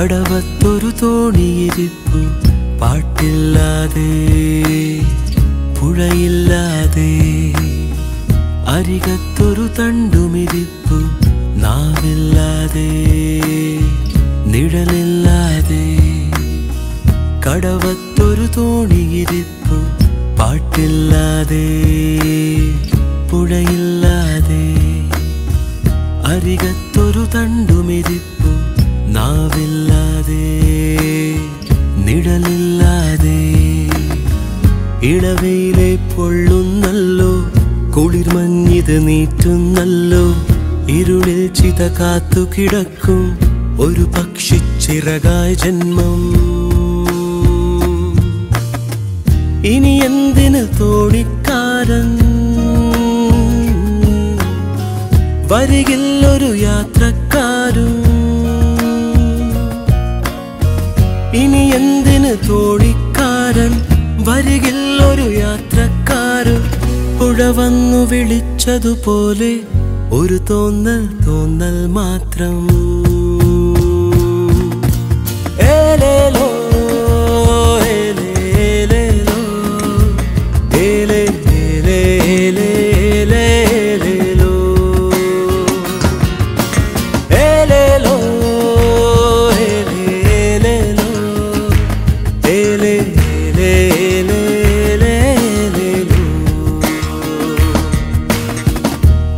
കടവത്തൊരു തോണിയിരിപ്പു പാട്ടില്ലാതെ പുഴയില്ലാതെ അരികത്തൊരു തണ്ടുമിരിപ്പു നാവില്ലാതെ നിഴലില്ലാതെ കടവത്തൊരു തോണിയിരിപ്പു പാട്ടില്ലാതെ പുഴയില്ലാതെ അരികത്തൊരു തണ്ടുമിരിപ്പു നാവില്ലാതെ നിഴലില്ലാതെ ഇളവയിലെ പൊള്ളുന്നല്ലോ കുളിർമഞ്ഞിത് നീറ്റുന്നല്ലോ ഇരുളിൽ ചിത കാത്തു കിടക്കും ഒരു പക്ഷിച്ചിറകായ ജന്മം. ഇനി എന്തിന് തോണിക്കാരൻ വരികില്ലൊരു യാത്രക്കാരും, ഇനി എന്തിന് തോണിക്കാരൻ വരികില്ലൊരു യാത്രക്കാരും. പുഴ വന്നു വിളിച്ചതുപോലെ ഒരു തോന്നൽ തോന്നൽ മാത്രം. ഏലേലോ ഏലേലേലോ ഏലേലേലേലേലേലോ ഏലേലോ ഏലേലേലോ ഏലേലേലേലേലേലോ.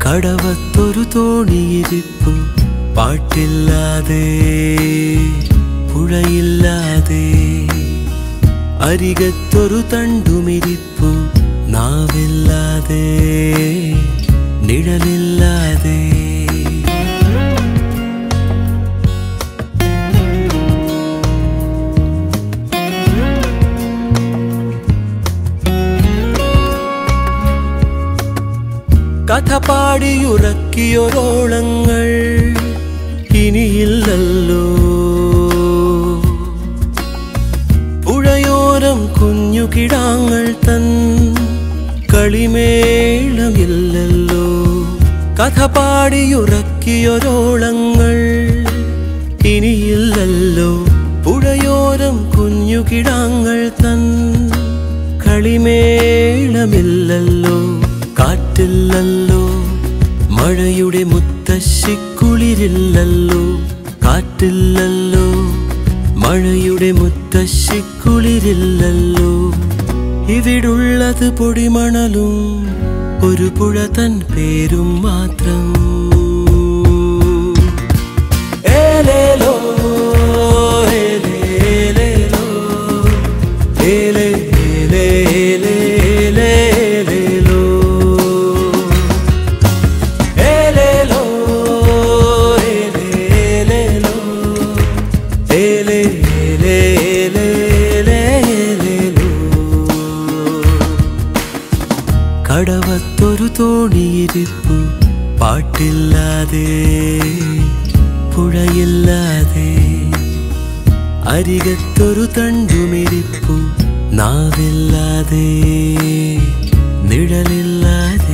കടവത്തൊരു തോണിയിരിപ്പു പാട്ടില്ലാതെ പുഴയില്ലാതെ അരികത്തൊരു തണ്ടുമിരിപ്പു നാവില്ലാതെ നിഴലില്ലാതെ. കഥ പാടിയുറക്കിയൊരോളങ്ങൾ ഇനിയില്ലല്ലോ, പുഴയോരം കുഞ്ഞുകിടാങ്ങൾ തൻ കളിമേളമില്ലല്ലോ. കഥ പാടിയുറക്കിയൊരോളങ്ങൾ ഇനിയില്ലല്ലോ, പുഴയോരം കുഞ്ഞുകിടാങ്ങൾ തൻ കളിമേളമില്ലല്ലോ. കാറ്റില്ലല്ലോ മഴയുടെ മുത്തശ്ശിക്കുളിരില്ലല്ലോ, കാറ്റില്ലല്ലോ മഴയുടെ മുത്തശ്ശിക്കുളിരില്ലല്ലോ. ഇവിടുള്ളത് പൊടിമണലും ഒരു പുഴ തൻ പേരും മാത്രം. ഏലേലോ ഏലേലേലോ ഏലേലേലേ കടവത്തൊരു തോണിയിരിപ്പു പാട്ടില്ലാതെ പുഴയില്ലാതെ അരികത്തൊരു തണ്ടുമിരിപ്പു നാവില്ലാതെ നിഴലില്ലാതെ.